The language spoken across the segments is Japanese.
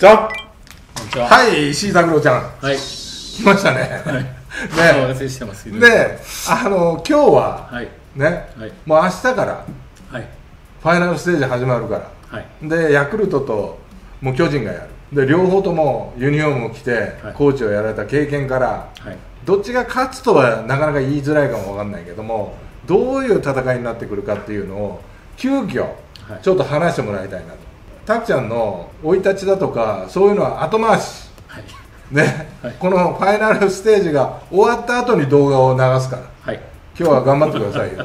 じゃん。こんにちは。はい、石井拓郎ちゃん。はい。来ましたね。はい。ね。お待たせしてますけど。で、今日は、はい。ね。はい。もう明日から、はい。ファイナルステージ始まるから。はい。で、ヤクルトと、もう巨人がやる。で、両方ともユニフォームを着て、コーチをやられた経験から、はい。どっちが勝つとはなかなか言いづらいかもわかんないけども、どういう戦いになってくるかっていうのを、急遽、ちょっと話してもらいたいなと。たくちゃんの生い立ちだとかそういうのは後回し、はいねはい、このファイナルステージが終わった後に動画を流すから、はい、今日は頑張ってくださいよ、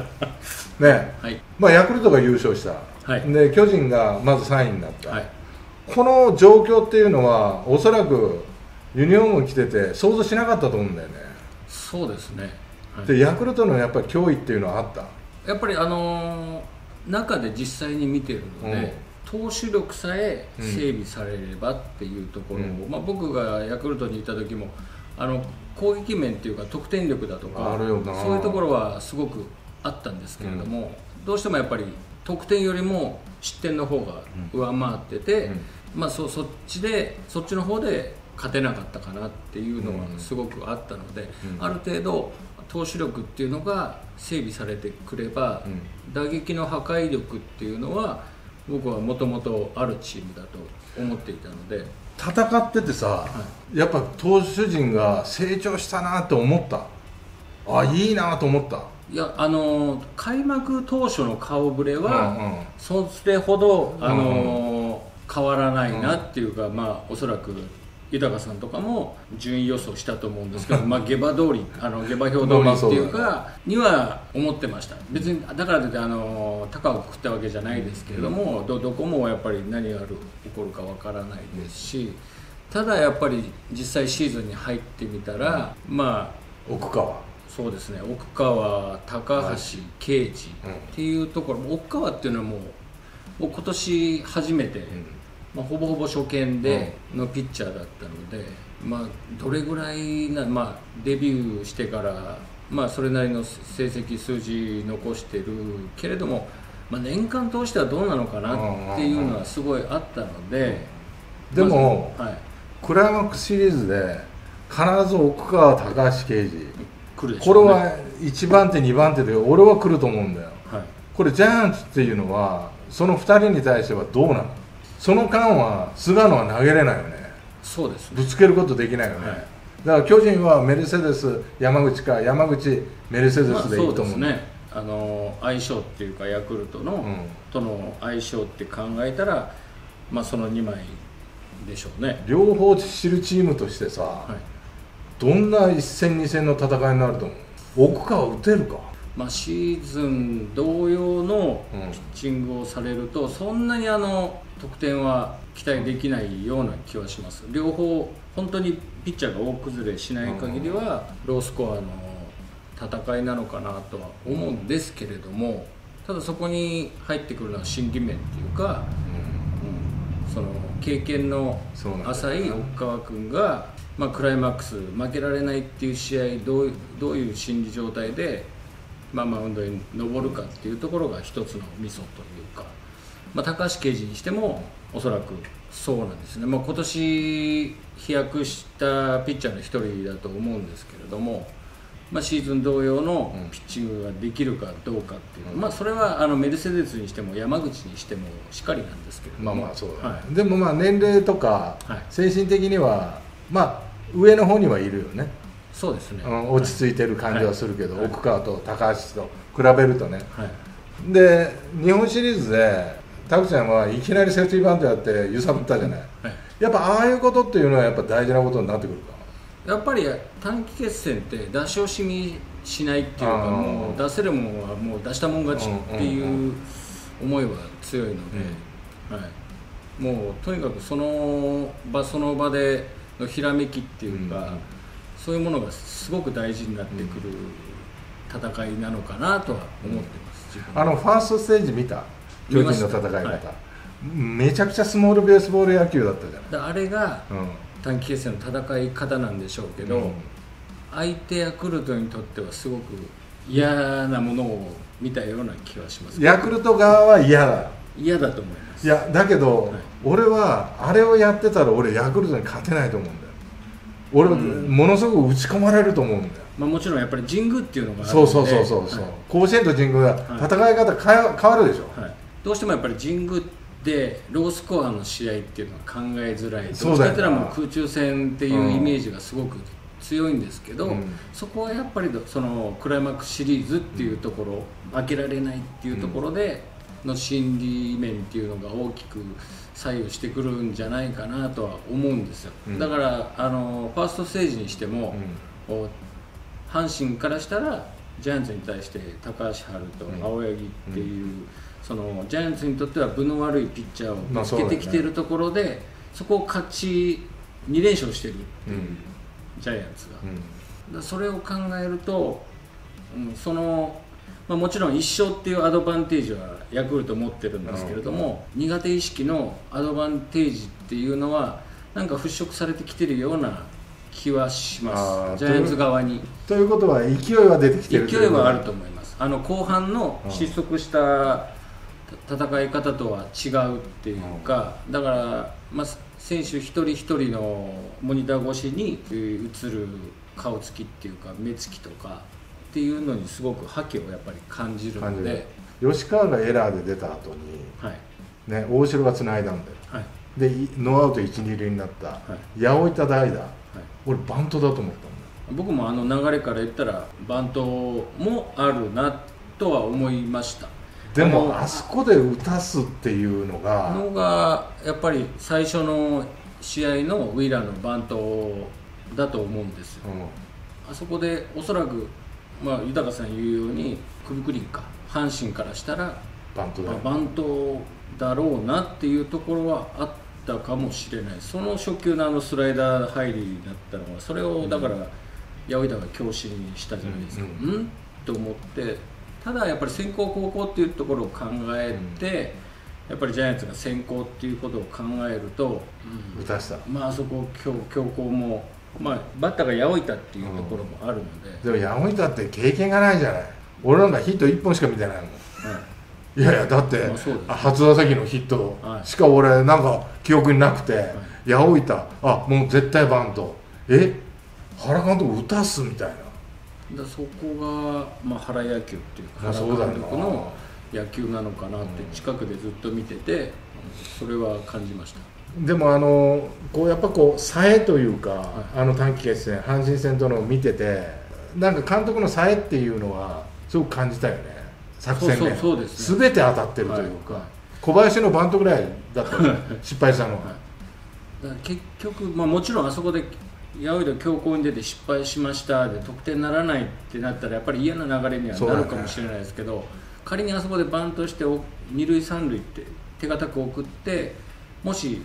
ねはいまあ、ヤクルトが優勝した、はい、で巨人がまず3位になった、はい、この状況っていうのはおそらくユニフォームを着てて想像しなかったと思うんだよね。そうですね、はい、でヤクルトのやっぱり脅威っていうのはあった。やっぱり、中で実際に見てるので、うん投手力さえ整備されればっていうところを、うんまあ、僕がヤクルトにいた時も攻撃面っていうか得点力だとかそういうところはすごくあったんですけれども、うん、どうしてもやっぱり得点よりも失点の方が上回ってて、うんまあ、そっちの方で勝てなかったかなっていうのはすごくあったので、うん、ある程度投手力っていうのが整備されてくれば、うん、打撃の破壊力っていうのは僕はもともとあるチームだと思っていたので。戦っててさ、はい、やっぱ投手陣が成長したなと思った。あ、いいなと思った。いや開幕当初の顔ぶれは、うんうん、それほど変わらないなっていうか、うん、まあおそらく豊さんとかも順位予想したと思うんですけど、まあ、下馬通り下馬評通りっていうかには思ってました。別にだからといって高をくくったわけじゃないですけれども、うん、どこもやっぱり何が起こるかわからないですし、ただやっぱり実際シーズンに入ってみたら、うん、まあ奥川そうですね、奥川、高橋、圭司、はい、っていうところ、奥川っていうのはもう今年初めて、うんまあ、ほぼほぼ初見でのピッチャーだったので、まあ、どれぐらいな、まあ、デビューしてから、まあ、それなりの成績数字残してるけれども、まあ、年間通してはどうなのかなっていうのはすごいあったので、でも、はい、クライマックスシリーズで必ず奥川、高橋奎二、ね、これは1番手2番手で俺は来ると思うんだよ、はい、これジャイアンツっていうのはその2人に対してはどうなの。その間は菅野は投げれないよね。そうですね、ぶつけることできないよね、はい、だから巨人はメルセデス山口か山口メルセデスでいいと思う、まあ、そうですね、相性っていうかヤクルトの、うん、との相性って考えたら、まあ、その2枚でしょうね。両方知るチームとしてさ、はい、どんな1戦2戦の戦いになると思う。奥川打てるか。まあ、シーズン同様のピッチングをされると、うん、そんなに得点は期待できないような気はします。両方本当にピッチャーが大崩れしない限りは、うん、ロースコアの戦いなのかなとは思うんですけれども、うん、ただそこに入ってくるのは心理面っていうか、うんうん、その経験の浅い奥川君が、まあ、クライマックス負けられないっていう試合どういう心理状態でまあ、マウンドに上るかっていうところが一つのミソというか、まあ、高橋奎二にしてもおそらくそうなんですね、まあ、今年飛躍したピッチャーの一人だと思うんですけれども、まあ、シーズン同様のピッチングができるかどうかっていう、うんまあ、それはメルセデスにしても山口にしてもしかりなんですけれども、まあまあそうだね、はい、でもまあ年齢とか精神的にはまあ上の方にはいるよね。そうですね、落ち着いてる感じはするけど、はい、奥川と高橋と比べるとね、はい、で日本シリーズでたくちゃんはいきなりセーフティーバントやって揺さぶったじゃない、はい、やっぱああいうことっていうのはやっぱ大事なことになってくるか。やっぱり短期決戦って出し惜しみしないっていうか、もう出せるもんはもう出したもん勝ちっていう思いは強いので、うんうんはい、もうとにかくその場でのひらめきっていうか、うんうんそういうものがすごく大事になってくる戦いなのかなとは思ってます、うん、ファーストステージ見た巨人の戦い方、はい、めちゃくちゃスモールベースボール野球だったじゃない。あれが短期決戦の戦い方なんでしょうけど、うん、相手ヤクルトにとってはすごく嫌なものを見たような気はします。ヤクルト側は嫌だ嫌だと思います。いやだけど、はい、俺はあれをやってたら俺ヤクルトに勝てないと思うんだよ。俺はものすごく打ち込まれると思うんだよ、まあ、もちろんやっぱり神宮っていうのがあるので、そうそうそうそう、はい、甲子園と神宮は戦い方変わるでしょ、はい、どうしてもやっぱり神宮でロースコアの試合っていうのは考えづらい、どうしたらもう空中戦っていうイメージがすごく強いんですけど、うん、そこはやっぱりそのクライマックスシリーズっていうところ、うん、負けられないっていうところでの心理面っていうのが大きく左右してくるんじゃないかなとは思うんですよ、うん、だからファーストステージにしても、うん、阪神からしたらジャイアンツに対して高橋遥と青柳っていう、うんうん、そのジャイアンツにとっては分の悪いピッチャーをぶつけてきているところで、まあそうだよね、そこを勝ち2連勝してるっていう、うん、ジャイアンツが、うん、それを考えると、うん、そのまあ、もちろん1勝っていうアドバンテージはヤクルト持ってるんですけれども、苦手意識のアドバンテージっていうのはなんか払拭されてきてるような気はします、ジャイアンツ側に。ということは勢いは出てきてるということは、勢いはあると思います。後半の失速した戦い方とは違うっていうか、だから、まあ、選手一人一人のモニター越しに映る顔つきっていうか目つきとかっていうのにすごく覇気をやっぱり感じるので、吉川がエラーで出た後に、はいね、大城がつないだんだよ、はい、でノーアウト一・二塁になった、はい、八百板代打、はい、俺バントだと思ったんだ。僕もあの流れから言ったらバントもあるなとは思いました。でもあそこで打たすっていうのがやっぱり最初の試合のウィーラーのバントだと思うんですよ、うん、あそこでおそらくまあ、豊さん言うように首クリンか阪神からしたらバントだろうなっていうところはあったかもしれない。その初球のスライダー入りだったのはそれをだから八百板が強振にしたじゃないですか、うん、うん、と思って。ただやっぱり先攻後攻っていうところを考えて、うん、やっぱりジャイアンツが先攻っていうことを考えると、うん、打たした、まあそこ強攻もまあ、バッターが八百板っていうところもあるので、うん、でも八百板って経験がないじゃない。俺なんかヒット1本しか見てないもん、はい、いやいやだって、まあそうですね、初打席のヒットしか俺なんか記憶になくて、はい、八百板あもう絶対バント原監督打たすみたいな、だそこが、まあ、原野球っていうか原監督の野球なのかなって近くでずっと見てて、うん、それは感じました。でもこうやっぱこうさえというか、はい、短期決戦阪神戦とのを見ててなんか監督のさえっていうのはすごく感じたよね。作戦ねすべて当たってるというか、はい、小林のバントぐらいだった失敗したのは、はい、だから結局、まあ、もちろんあそこで八百板強攻に出て失敗しましたで得点ならないってなったらやっぱり嫌な流れにはなるかもしれないですけど、ね、仮にあそこでバントして二塁三塁って手堅く送ってもし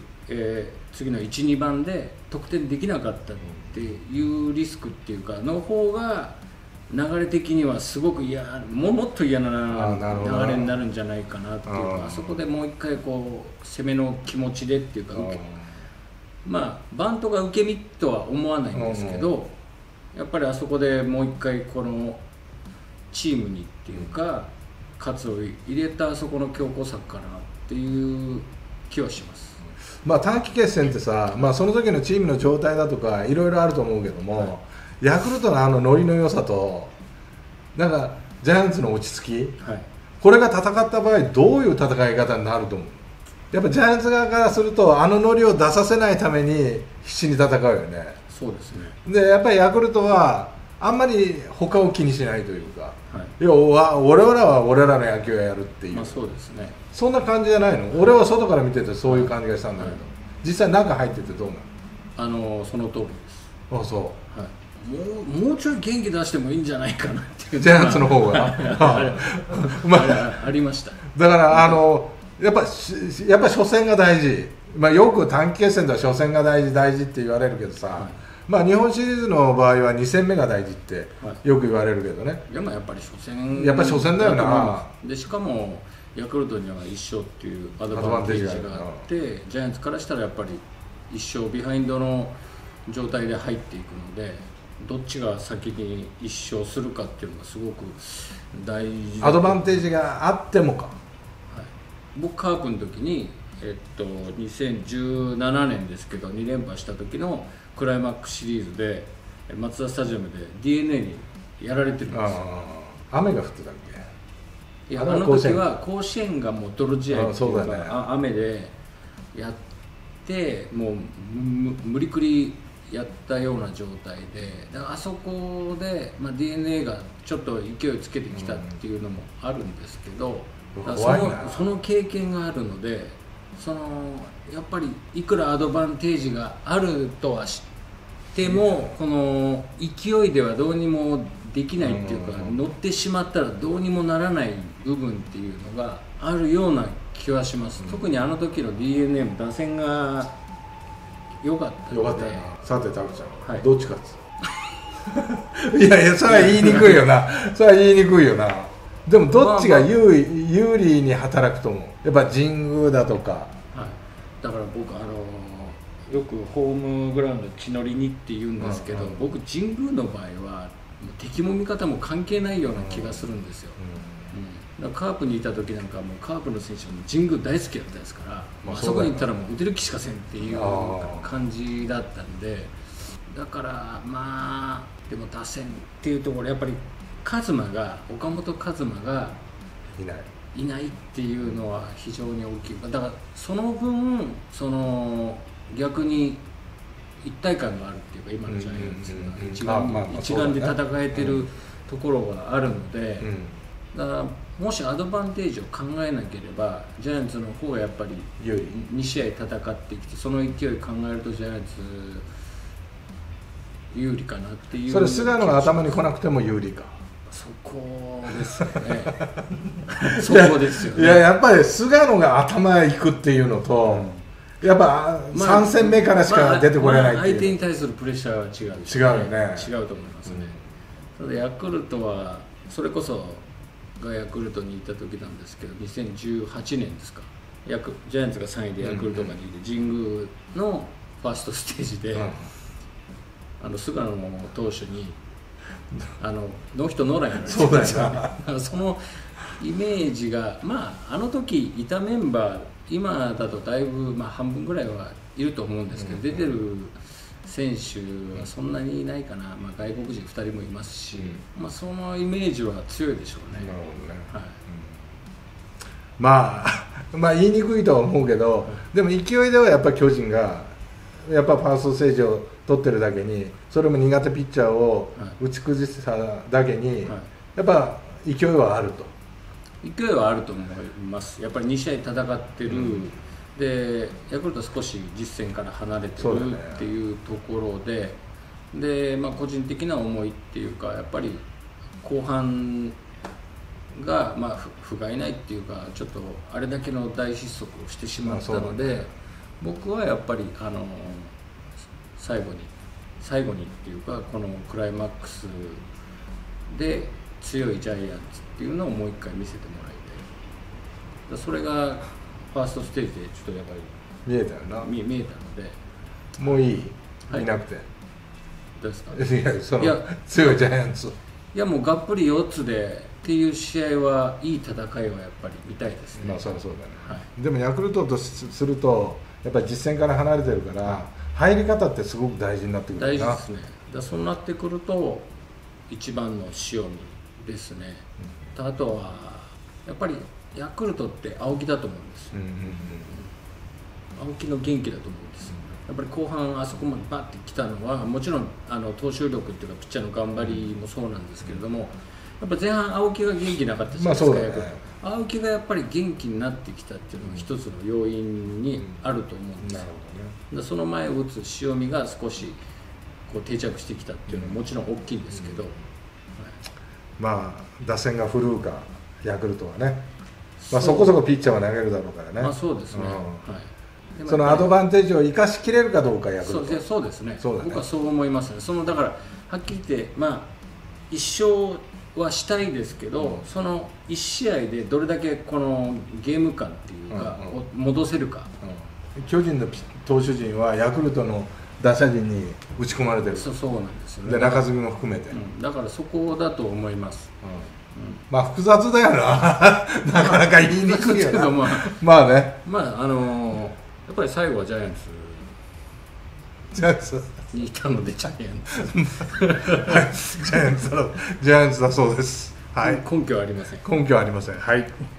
次の 1,2 番で得点できなかったっていうリスクっていうかの方が流れ的にはすごくもっと嫌な流れになるんじゃないかなっていうか、あそこでもう一回こう攻めの気持ちでっていうかまあバントが受け身とは思わないんですけど、やっぱりあそこでもう一回このチームにっていうか喝を入れたあそこの強硬策かなっていう気はします。まあ短期決戦ってさ、まあ、その時のチームの状態だとかいろいろあると思うけども、はい、ヤクルトのノリの良さとなんかジャイアンツの落ち着き、はい、これが戦った場合どういう戦い方になると思う。やっぱジャイアンツ側からするとノリを出させないために必死に戦うよね。そうですね。でやっぱりヤクルトはあんまり他を気にしないというか、はい、要は俺らは俺らの野球をやるっていう、まあそうですね、そんな感じじゃないの、はい、俺は外から見ててそういう感じがしたんだけど、はい、実際中入っててどうなの。その通りです。あそう、はい、もうちょい元気出してもいいんじゃないかなっていうジャイアンツの方がありました。だからやっぱ初戦が大事、まあ、よく短期決戦では初戦が大事って言われるけどさ、はい、まあ日本シリーズの場合は2戦目が大事ってよく言われるけどね、はい、でもやっぱり初戦だよな。でしかもヤクルトには1勝っていうアドバンテージがあってジャイアンツからしたらやっぱり1勝ビハインドの状態で入っていくのでどっちが先に1勝するかっていうのがすごく大事。アドバンテージがあってもか、はい、僕カークの時に、2017年ですけど2連覇した時のクライマックスシリーズでマツダスタジアムで DeNA にやられてるんですよ。雨が降ってたんで、いや、あの時は甲子園がもう泥試合っていうか、ね、雨でやってもう無理くりやったような状態で、だからあそこで、まあ、DeNA がちょっと勢いつけてきたっていうのもあるんですけど、その経験があるので、そのやっぱりいくらアドバンテージがあるとはしても、この勢いではどうにもできないっていうか、乗ってしまったらどうにもならない部分っていうのがあるような気はします。特にあの時の DeNA も打線が良かったので。さてタクちゃん、はい、どっち勝つ？いやいや、それは言いにくいよな。それは言いにくいよな。でもどっちが有利に働くと思う？やっぱ神宮だとか。はい。だから僕よくホームグラウンド地の利にって言うんですけど、僕神宮の場合は。敵も味方も関係ないような気がするんですよ。カープにいた時なんかもうカープの選手も神宮大好きだったですから、あそこに行ったらもう打てる気しかせんっていう感じだったんで、だからまあでも打線っていうところ、やっぱり岡本和真がいないっていうのは非常に大きい。だからその分逆に一体感があるっていうか、今のジャイアンツが一丸で戦えてるところがあるので、だからもしアドバンテージを考えなければジャイアンツの方がやっぱり2試合戦ってきて、その勢い考えるとジャイアンツ有利かなっていう。それ菅野が頭に来なくても有利か、そこですよね。そこですよね。いや、やっぱり菅野が頭いくっていうのと、やっぱ3戦目からしか出てこれないっていう、相手に対するプレッシャーは違うと思いますね。ただヤクルトはそれこそがヤクルトにいた時なんですけど、2018年ですか、ジャイアンツが3位でヤクルトが2位で、神宮のファーストステージで菅野投手にノーヒットノーランやられてたんですよね。そのイメージが、あの時いたメンバー今だとだいぶ、半分ぐらいはいると思うんですけど、出てる選手はそんなにいないかな、外国人2人もいますし、そのイメージは強いでしょうね。まあ言いにくいとは思うけど、でも勢いではやっぱり巨人がやっぱファーストステージを取ってるだけに、それも苦手ピッチャーを打ち崩しただけに、やっぱ勢いはあると。勢いはあると思います。やっぱり2試合戦ってる、でヤクルト少し実戦から離れてるっていうところで、個人的な思いっていうか、やっぱり後半が、不甲斐ないっていうか、ちょっとあれだけの大失速をしてしまったので、僕はやっぱり最後にっていうか、このクライマックスで強いジャイアンツっていうのをもう一回見せてもらいたい。それがファーストステージでちょっとやっぱり見えたので、もういい、見なくてどうですかね。いや、その強いジャイアンツ、いやもうがっぷり4つでっていう試合は、いい戦いはやっぱり見たいですね。まあそうだね。でもヤクルトとするとやっぱり実戦から離れてるから、入り方ってすごく大事になってくるな。大事ですね。そうなってくると一番の塩見ですね。あとはやっぱりヤクルトって青木だと思うんです。青木の元気だと思うんです。やっぱり後半あそこまでバッてきたのは、もちろん投手力っていうかピッチャーの頑張りもそうなんですけれども、やっぱ前半青木が元気なかったじゃないですか、ヤクルト。青木がやっぱり元気になってきたっていうのが一つの要因にあると思うんですよ。その前を打つ塩見が少し定着してきたっていうのはもちろん大きいんですけど、打線が振るうか、ヤクルトはね、そこそこピッチャーは投げるだろうからね。そうですね。そのアドバンテージを生かしきれるかどうか、ヤクルト。そうですね。僕はそう思いますね。だからはっきり言って、一勝はしたいですけど、その1試合でどれだけこのゲーム感っていうかを戻せるか。巨人の投手陣はヤクルトの打者陣に打ち込まれてる。そうなんですよね。中継ぎも含めて。だからそこだと思います。まあ複雑だよななかなか言いにくいけど、まあね、まあやっぱり最後はジャイアンツにいたので、ジャイアンツだそうです。はい、根拠はありません。はい。